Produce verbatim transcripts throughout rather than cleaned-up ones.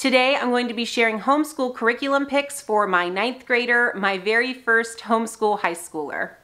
Today I'm going to be sharing homeschool curriculum picks for my ninth grader, my very first homeschool high schooler.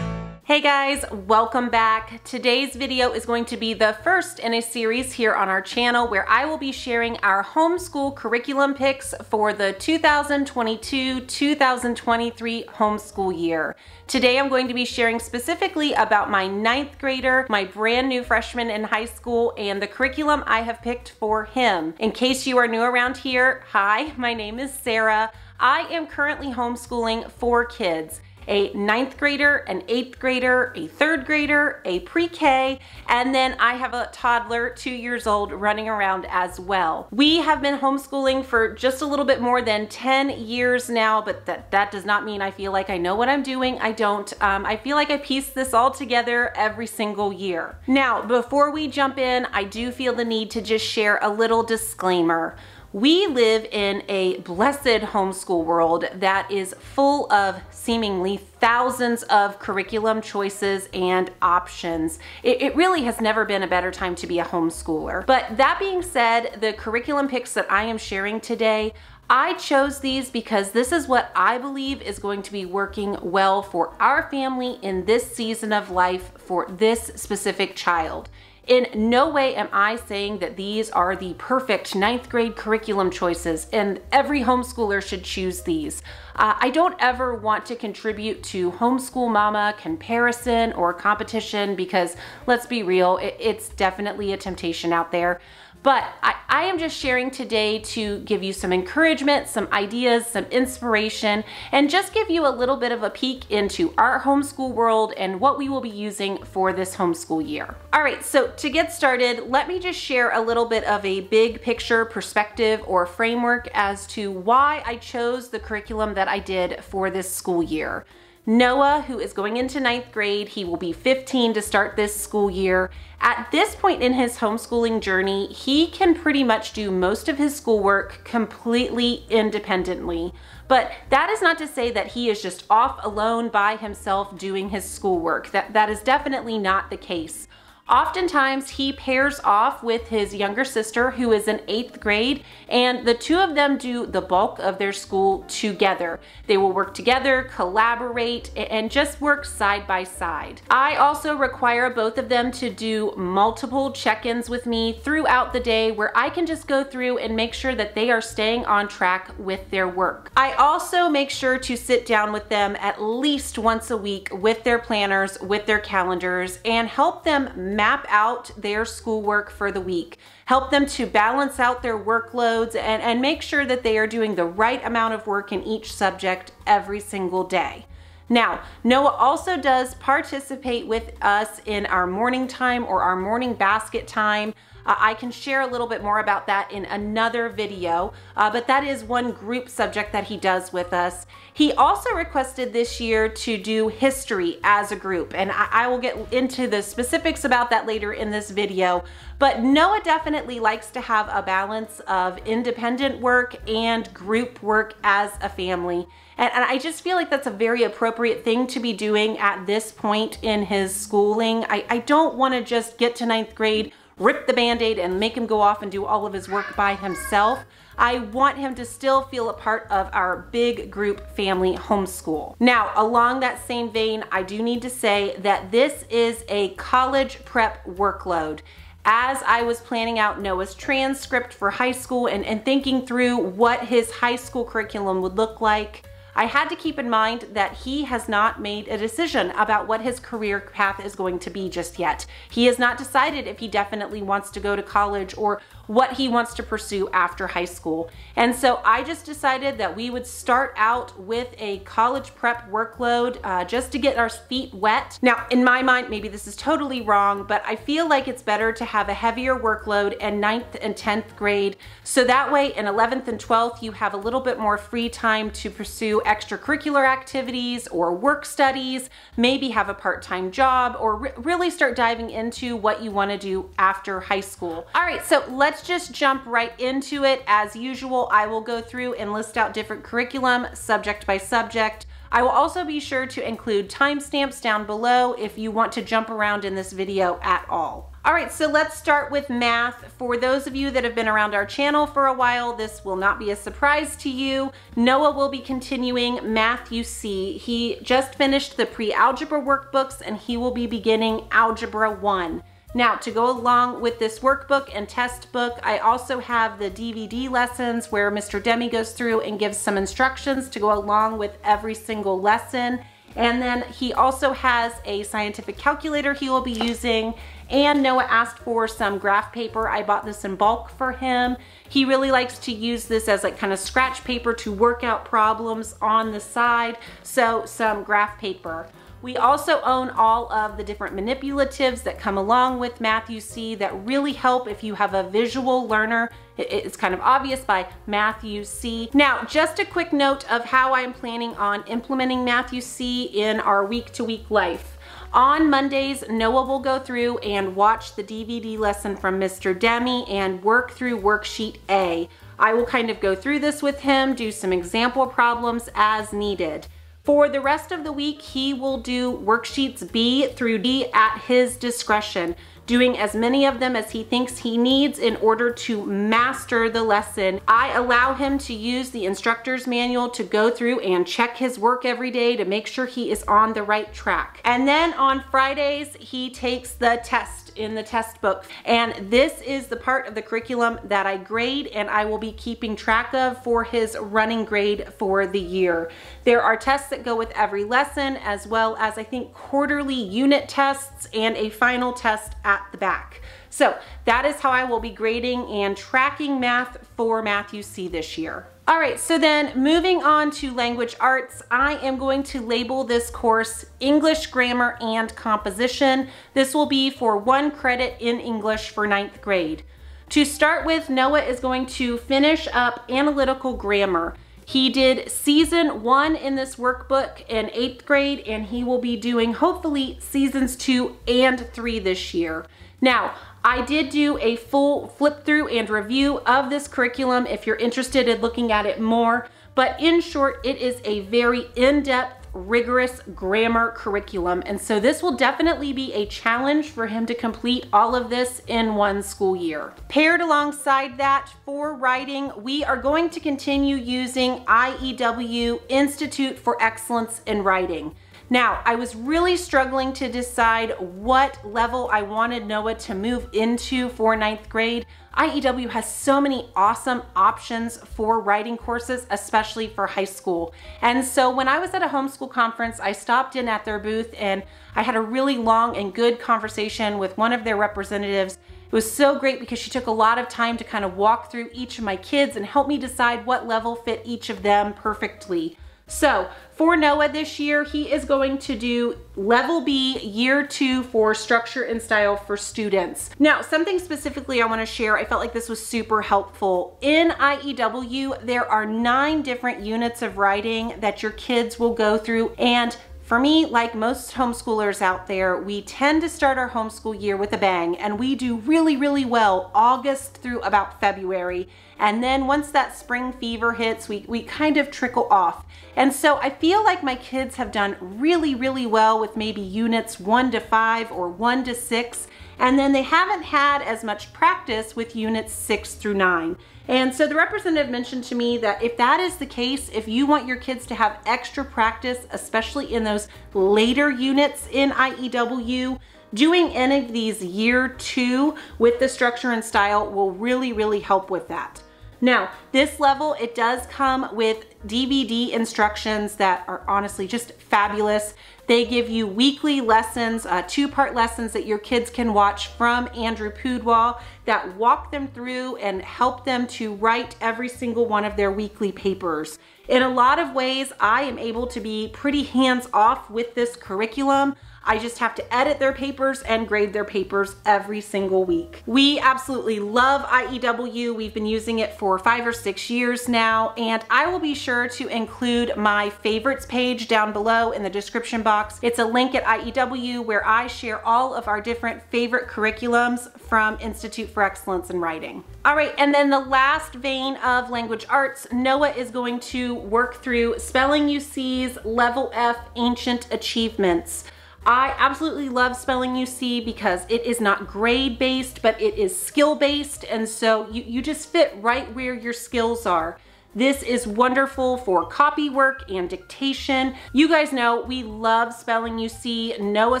Hey guys, welcome back. Today's video is going to be the first in a series here on our channel where I will be sharing our homeschool curriculum picks for the two thousand twenty-two two thousand twenty-three homeschool year. Today I'm going to be sharing specifically about my ninth grader, my brand new freshman in high school, and the curriculum I have picked for him. In case you are new around here, hi, my name is Sarah. I am currently homeschooling four kids. A ninth grader, an eighth grader, a third grader, a pre-K, and then I have a toddler two years old running around as well. We have been homeschooling for just a little bit more than ten years now, but that, that does not mean I feel like I know what I'm doing. I don't. Um, I feel like I piece this all together every single year. Now, before we jump in, I do feel the need to just share a little disclaimer. We live in a blessed homeschool world that is full of seemingly thousands of curriculum choices and options. It, it really has never been a better time to be a homeschooler. But that being said, the curriculum picks that I am sharing today, I chose these because this is what I believe is going to be working well for our family in this season of life for this specific child. In no way am I saying that these are the perfect ninth grade curriculum choices and every homeschooler should choose these. Uh, I don't ever want to contribute to homeschool mama comparison or competition because let's be real, it, it's definitely a temptation out there. But I, I am just sharing today to give you some encouragement, some ideas, some inspiration, and just give you a little bit of a peek into our homeschool world and what we will be using for this homeschool year. All right, so to get started, let me just share a little bit of a big picture perspective or framework as to why I chose the curriculum that I did for this school year. Noah, who is going into ninth grade, he will be fifteen to start this school year. At this point in his homeschooling journey, he can pretty much do most of his schoolwork completely independently. But that is not to say that he is just off alone by himself doing his schoolwork. That, that is definitely not the case. Oftentimes he pairs off with his younger sister who is in eighth grade, and the two of them do the bulk of their school together. They will work together, collaborate, and just work side by side. I also require both of them to do multiple check-ins with me throughout the day where I can just go through and make sure that they are staying on track with their work. I also make sure to sit down with them at least once a week with their planners, with their calendars, and help them map out their schoolwork for the week, help them to balance out their workloads and, and make sure that they are doing the right amount of work in each subject every single day. Now, Noah also does participate with us in our morning time or our morning basket time. Uh, I can share a little bit more about that in another video, uh, but that is one group subject that he does with us. He also requested this year to do history as a group, and I, I will get into the specifics about that later in this video, but Noah definitely likes to have a balance of independent work and group work as a family. And, and I just feel like that's a very appropriate thing to be doing at this point in his schooling. I, I don't want to just get to ninth grade, rip the Band-Aid and make him go off and do all of his work by himself. I want him to still feel a part of our big group family homeschool. Now, along that same vein, I do need to say that this is a college prep workload. As I was planning out Noah's transcript for high school and, and thinking through what his high school curriculum would look like, I had to keep in mind that he has not made a decision about what his career path is going to be just yet. He has not decided if he definitely wants to go to college or what he wants to pursue after high school. And so I just decided that we would start out with a college prep workload uh, just to get our feet wet. Now, in my mind, maybe this is totally wrong, but I feel like it's better to have a heavier workload in ninth and tenth grade. So that way in eleventh and twelfth, you have a little bit more free time to pursue extracurricular activities or work studies, maybe have a part-time job, or re- really start diving into what you want to do after high school. All right, so let's let's just jump right into it. As usual, I will go through and list out different curriculum, subject by subject. I will also be sure to include timestamps down below if you want to jump around in this video at all. All right, so let's start with math. For those of you that have been around our channel for a while, this will not be a surprise to you. Noah will be continuing Math You See. He just finished the pre-algebra workbooks and he will be beginning Algebra one. Now, to go along with this workbook and test book, I also have the D V D lessons where Mister Demi goes through and gives some instructions to go along with every single lesson. And then he also has a scientific calculator he will be using. And Noah asked for some graph paper. I bought this in bulk for him. He really likes to use this as like kind of scratch paper to work out problems on the side. So some graph paper. We also own all of the different manipulatives that come along with Math You See that really help if you have a visual learner. It's kind of obvious by Math You See. Now, just a quick note of how I'm planning on implementing Math You See in our week-to-week life. On Mondays, Noah will go through and watch the D V D lesson from Mister Demi and work through worksheet A. I will kind of go through this with him, do some example problems as needed. For the rest of the week, he will do worksheets B through D at his discretion, doing as many of them as he thinks he needs in order to master the lesson. I allow him to use the instructor's manual to go through and check his work every day to make sure he is on the right track. And then on Fridays, he takes the test in the test book. And this is the part of the curriculum that I grade and I will be keeping track of for his running grade for the year. There are tests that go with every lesson, as well as I think quarterly unit tests and a final test at at the back. So that is how I will be grading and tracking math for Math You See this year. All right, so then moving on to language arts, I am going to label this course English Grammar and Composition. This will be for one credit in English for ninth grade. To start with, Noah is going to finish up Analytical Grammar. He did season one in this workbook in eighth grade, and he will be doing hopefully seasons two and three this year. Now, I did do a full flip through and review of this curriculum if you're interested in looking at it more, but in short, it is a very in-depth, rigorous grammar curriculum. And so this will definitely be a challenge for him to complete all of this in one school year. Paired alongside that, for writing, we are going to continue using I E W, Institute for Excellence in Writing. Now, I was really struggling to decide what level I wanted Noah to move into for ninth grade. I E W has so many awesome options for writing courses, especially for high school. And so when I was at a homeschool conference, I stopped in at their booth and I had a really long and good conversation with one of their representatives. It was so great because she took a lot of time to kind of walk through each of my kids and help me decide what level fit each of them perfectly. So for Noah this year, he is going to do level B year two for structure and style for students. Now, something specifically I want to share, I felt like this was super helpful. In I E W, there are nine different units of writing that your kids will go through. And for me, like most homeschoolers out there, we tend to start our homeschool year with a bang, and we do really, really well August through about February. And then once that spring fever hits, we, we kind of trickle off. And so I feel like my kids have done really, really well with maybe units one to five or one to six. And then they haven't had as much practice with units six through nine. And so the representative mentioned to me that if that is the case, if you want your kids to have extra practice, especially in those later units in I E W, doing any of these year two with the structure and style will really, really help with that. Now, this level, it does come with D V D instructions that are honestly just fabulous. They give you weekly lessons, uh, two-part lessons that your kids can watch from Andrew Pudwall that walk them through and help them to write every single one of their weekly papers. In a lot of ways, I am able to be pretty hands-off with this curriculum. I just have to edit their papers and grade their papers every single week. We absolutely love I E W. We've been using it for five or six years now, and I will be sure to include my favorites page down below in the description box. It's a link at I E W where I share all of our different favorite curriculums from Institute for Excellence in Writing. All right, and then the last vein of language arts, Noah is going to work through Spelling You See's Level F Ancient Achievements. I absolutely love Spelling You See because it is not grade-based, but it is skill-based, and so you, you just fit right where your skills are. This is wonderful for copy work and dictation. You guys know we love Spelling You See. Noah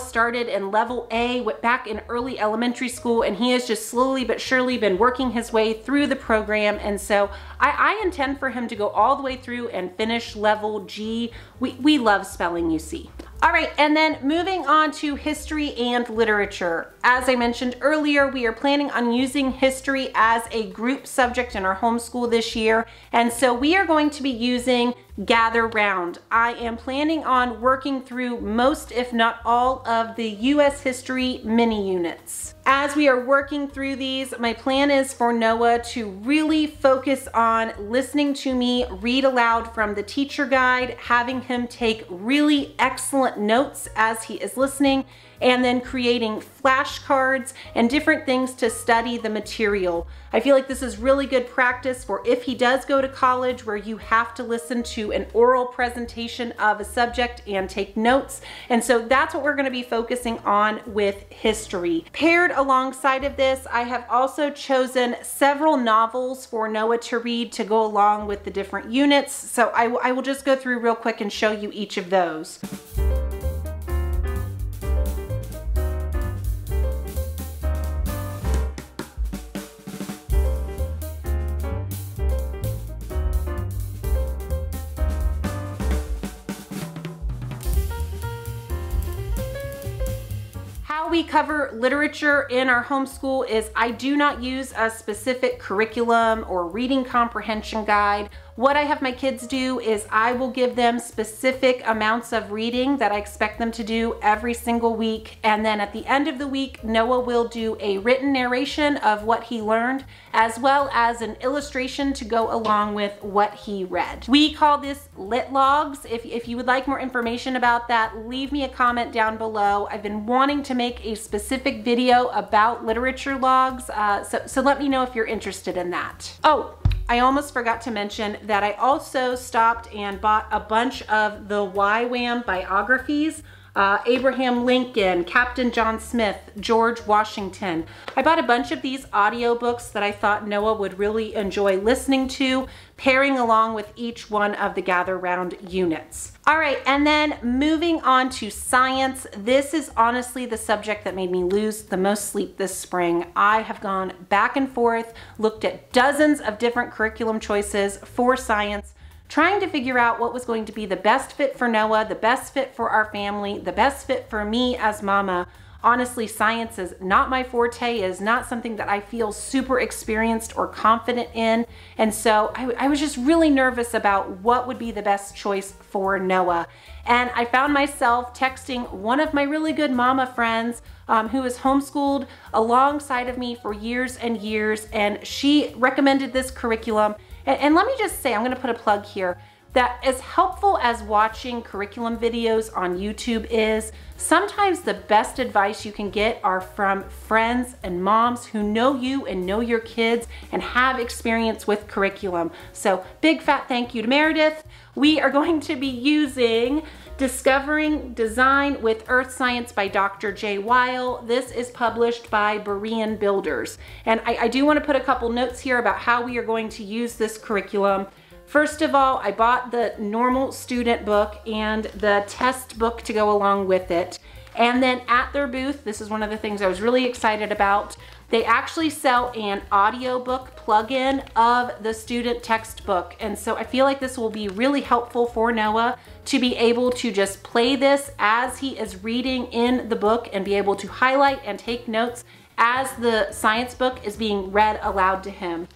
started in level A, went back in early elementary school, and he has just slowly but surely been working his way through the program. And so I, I intend for him to go all the way through and finish level G. We, we love Spelling You See. All right, and then moving on to history and literature. As I mentioned earlier, we are planning on using history as a group subject in our homeschool this year. And so we are going to be using Gather 'Round. I am planning on working through most, if not all, of the U S history mini units. As we are working through these, my plan is for Noah to really focus on listening to me read aloud from the teacher guide, having him take really excellent notes as he is listening, and then creating flashcards and different things to study the material. I feel like this is really good practice for if he does go to college, where you have to listen to an oral presentation of a subject and take notes. And so that's what we're going to be focusing on with history. Paired alongside of this, I have also chosen several novels for Noah to read to go along with the different units. So I, I will just go through real quick and show you each of those. We cover literature in our homeschool is I do not use a specific curriculum or reading comprehension guide. What I have my kids do is I will give them specific amounts of reading that I expect them to do every single week. And then at the end of the week, Noah will do a written narration of what he learned, as well as an illustration to go along with what he read. We call this Lit Logs. If, if you would like more information about that, leave me a comment down below. I've been wanting to make a specific video about literature logs, uh, so, so let me know if you're interested in that. Oh. I almost forgot to mention that I also stopped and bought a bunch of the Y WAM biographies. Uh, Abraham Lincoln, Captain John Smith, George Washington. I bought a bunch of these audiobooks that I thought Noah would really enjoy listening to, pairing along with each one of the Gather 'Round units. All right, and then moving on to science. This is honestly the subject that made me lose the most sleep this spring. I have gone back and forth, looked at dozens of different curriculum choices for science, trying to figure out what was going to be the best fit for Noah, the best fit for our family, the best fit for me as mama. Honestly, science is not my forte, is not something that I feel super experienced or confident in. And so I, I was just really nervous about what would be the best choice for Noah. And I found myself texting one of my really good mama friends um, who has homeschooled alongside of me for years and years. And she recommended this curriculum. And let me just say, I'm gonna put a plug here, that as helpful as watching curriculum videos on YouTube is, sometimes the best advice you can get are from friends and moms who know you and know your kids and have experience with curriculum. So big fat thank you to Meredith. We are going to be using Discovering Design with Earth Science by Doctor Jay Wile. This is published by Berean Builders. And I, I do want to put a couple notes here about how we are going to use this curriculum. First of all, I bought the normal student book and the test book to go along with it. And then at their booth, this is one of the things I was really excited about, they actually sell an audiobook plug-in of the student textbook. And so I feel like this will be really helpful for Noah to be able to just play this as he is reading in the book and be able to highlight and take notes as the science book is being read aloud to him.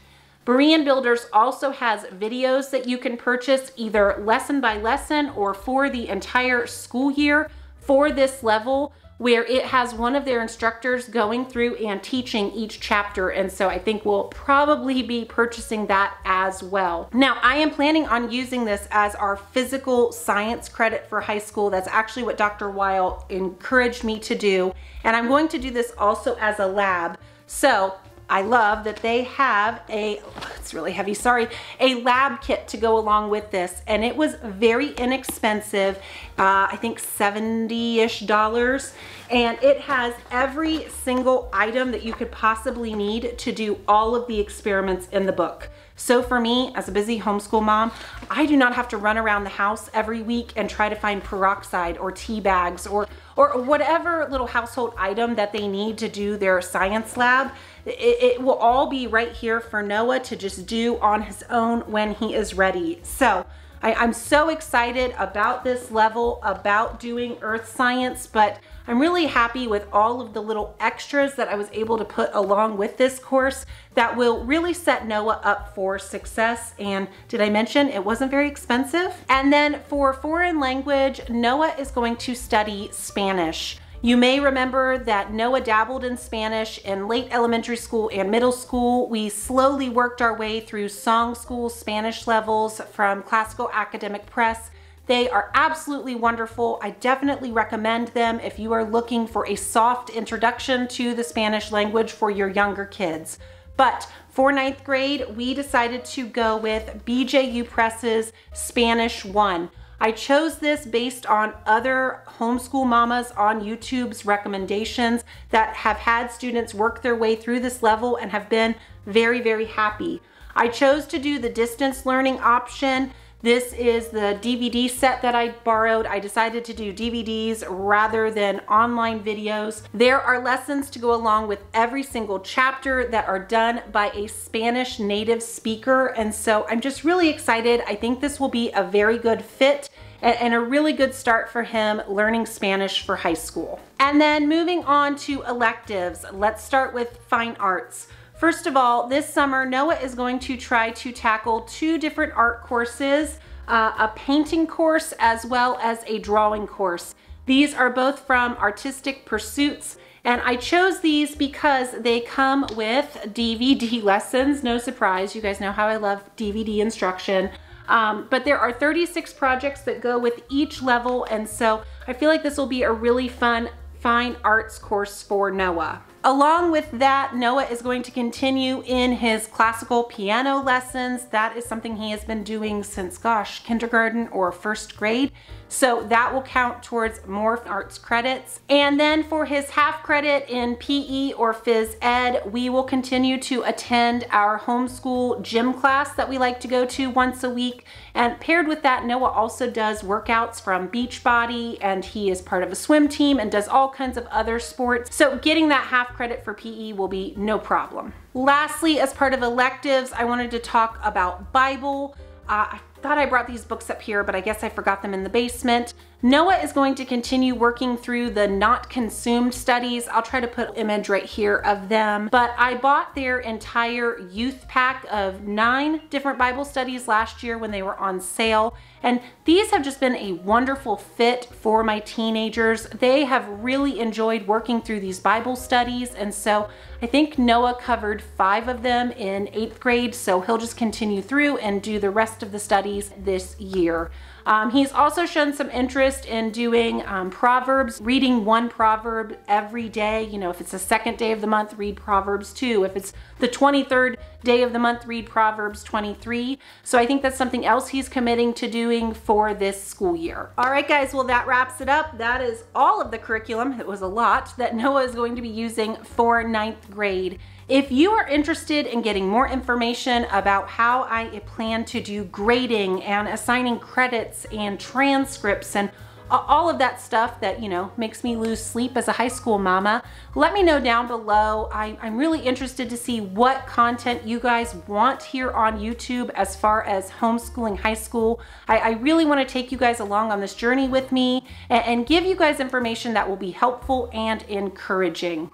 Berean Builders also has videos that you can purchase either lesson by lesson or for the entire school year for this level where it has one of their instructors going through and teaching each chapter. And so I think we'll probably be purchasing that as well. Now, I am planning on using this as our physical science credit for high school. That's actually what Doctor Wile encouraged me to do. And I'm going to do this also as a lab. So I love that they have a, it's really heavy, sorry, a lab kit to go along with this. And it was very inexpensive, uh, I think seventy-ish dollars. And it has every single item that you could possibly need to do all of the experiments in the book. So for me, as a busy homeschool mom, I do not have to run around the house every week and try to find peroxide or tea bags or, or whatever little household item that they need to do their science lab. It, it will all be right here for Noah to just do on his own when he is ready. So I, I'm so excited about this level, about doing earth science, but I'm really happy with all of the little extras that I was able to put along with this course that will really set Noah up for success. And did I mention it wasn't very expensive? And then for foreign language, Noah is going to study Spanish. You may remember that Noah dabbled in Spanish in late elementary school and middle school. We slowly worked our way through Song School Spanish levels from Classical Academic Press. They are absolutely wonderful. I definitely recommend them if you are looking for a soft introduction to the Spanish language for your younger kids. But for ninth grade, we decided to go with B J U Press's Spanish one. I chose this based on other homeschool mamas on YouTube's recommendations that have had students work their way through this level and have been very, very happy. I chose to do the distance learning option. This is the D V D set that I borrowed. I decided to do D V Ds rather than online videos. There are lessons to go along with every single chapter that are done by a Spanish native speaker. And so I'm just really excited. I think this will be a very good fit and a really good start for him learning Spanish for high school. And then moving on to electives, let's start with fine arts. First of all, this summer, Noah is going to try to tackle two different art courses, uh, a painting course as well as a drawing course. These are both from Artistic Pursuits, and I chose these because they come with D V D lessons. No surprise, you guys know how I love D V D instruction. Um, but there are thirty-six projects that go with each level, and so I feel like this will be a really fun fine arts course for Noah. Along with that, Noah is going to continue in his classical piano lessons. That is something he has been doing since, gosh, kindergarten or first grade. So that will count towards more arts credits. And then for his half credit in P E or phys ed, we will continue to attend our homeschool gym class that we like to go to once a week. And paired with that, Noah also does workouts from Beachbody, and he is part of a swim team and does all kinds of other sports. So getting that half credit for P E will be no problem. Lastly, as part of electives, I wanted to talk about Bible. Uh, I thought I brought these books up here, but I guess I forgot them in the basement. Noah is going to continue working through the Not Consumed studies. I'll try to put an image right here of them, but I bought their entire youth pack of nine different Bible studies last year when they were on sale. And these have just been a wonderful fit for my teenagers. They have really enjoyed working through these Bible studies. And so I think Noah covered five of them in eighth grade. So he'll just continue through and do the rest of the studies this year. Um, he's also shown some interest in doing um, Proverbs, reading one proverb every day. You know, if it's the second day of the month, read Proverbs two. If it's the twenty-third day of the month, read Proverbs twenty-three. So I think that's something else he's committing to doing for this school year. All right, guys, well, that wraps it up. That is all of the curriculum. It was a lot that Noah is going to be using for ninth grade. If you are interested in getting more information about how I plan to do grading and assigning credits and transcripts and all of that stuff that, you know, makes me lose sleep as a high school mama, let me know down below. I, I'm really interested to see what content you guys want here on YouTube as far as homeschooling high school. I, I really want to take you guys along on this journey with me and, and give you guys information that will be helpful and encouraging.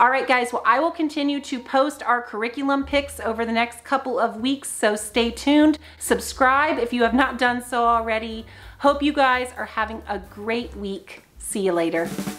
All right, guys, well, I will continue to post our curriculum picks over the next couple of weeks, so stay tuned. Subscribe if you have not done so already. Hope you guys are having a great week. See you later.